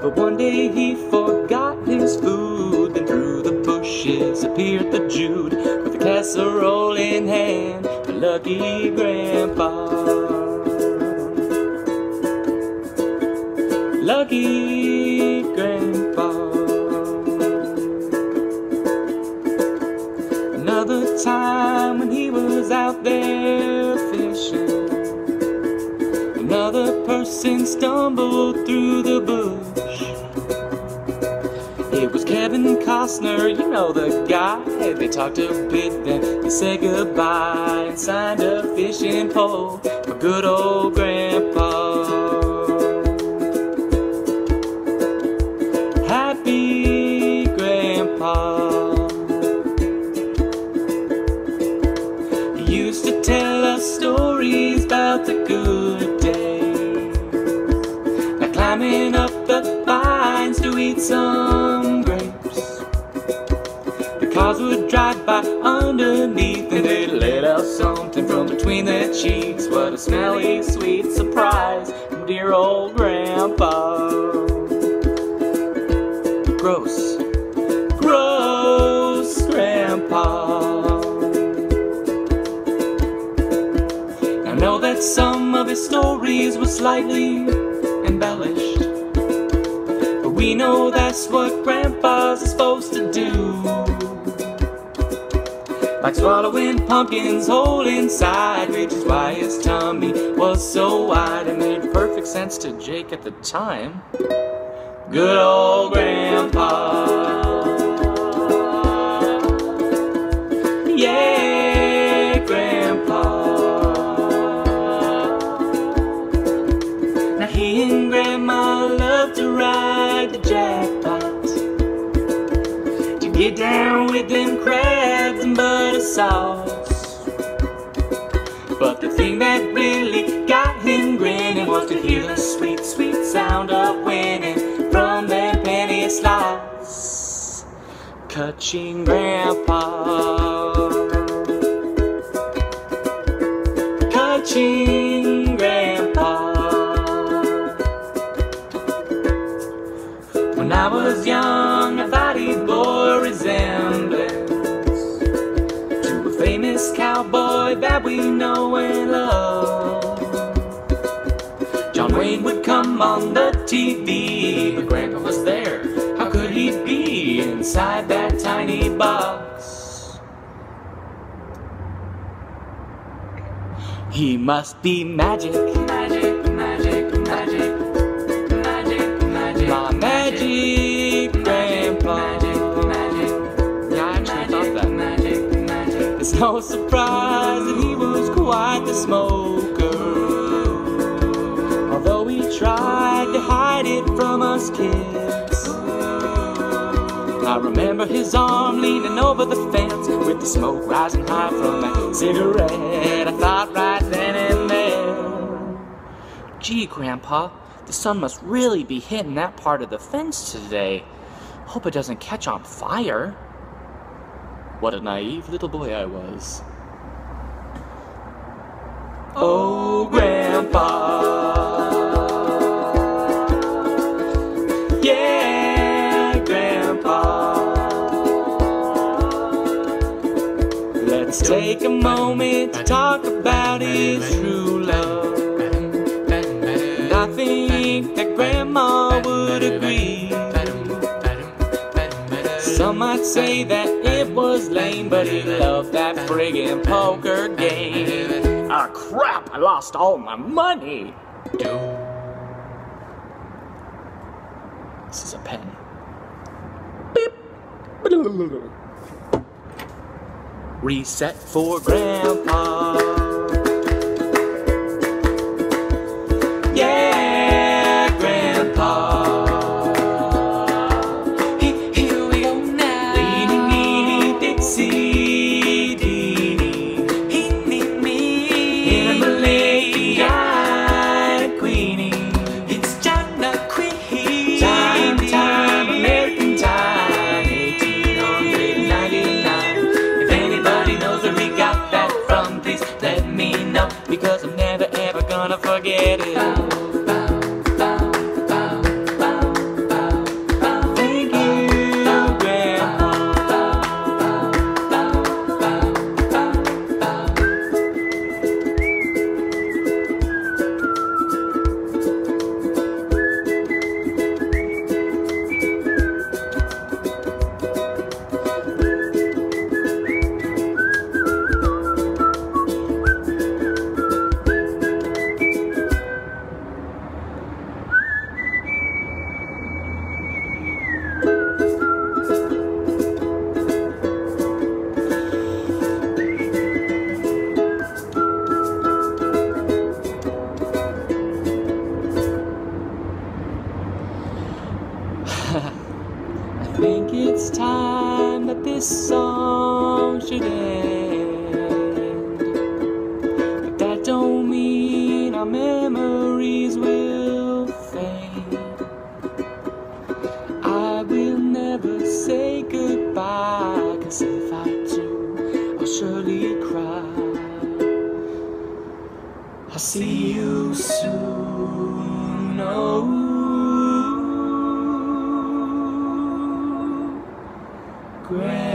But one day he forgot his food. Then through the bushes appeared the Jude, with a casserole in hand, the lucky grandpa. Lucky grandpa. Another time when he was out there fishing, another person stumbled through the bush. It was Kevin Costner, you know, the guy. They talked a bit, then they said goodbye and signed a fishing pole for good old Grandpa. Happy Grandpa. He used to tell us stories about the good. Climbing up the vines to eat some grapes, the cars would drive by underneath, and they'd let out something from between their cheeks. What a smelly, sweet surprise from dear old Grandpa. Gross, gross Grandpa. I know that some of his stories were slightly embellished, but we know that's what grandpas are supposed to do. Like swallowing pumpkins whole inside, which is why his tummy was so wide. It made perfect sense to Jake at the time. Good old Grandpa. Yeah. He and Grandma loved to ride the jackpot, to get down with them crabs and butter sauce. But the thing that really got him grinning was to hear the sweet, sweet sound of winning from their penny slots. Catching Grandpa. Catching Grandpa. When I was young, I thought he bore resemblance to a famous cowboy that we know and love. John Wayne would come on the TV, but Grandpa was there. How could he be inside that tiny box? He must be magic, magic, magic, magic. My magic grandpa. Yeah, I actually thought that. It's no surprise that he was quite the smoker, although he tried to hide it from us kids. I remember his arm leaning over the fence, with the smoke rising high from that cigarette. I thought right then and there, gee Grandpa, the sun must really be hitting that part of the fence today. Hope it doesn't catch on fire. What a naive little boy I was. Oh, Grandpa. Yeah, Grandpa. Let's take a moment to talk about his true love. I think that Grandma would agree. Some might say that it was lame, but he loved that friggin' poker game. Ah, crap, I lost all my money. This is a pen. Beep. Reset for Grandpa. Because I'm never ever gonna forget it. Bow, bow, bow, bow, bow, bow. I think it's time that this song should end. But that don't mean our memories will fade. I will never say goodbye, 'cause if I do, I'll surely cry. I'll see you soon, oh. Great.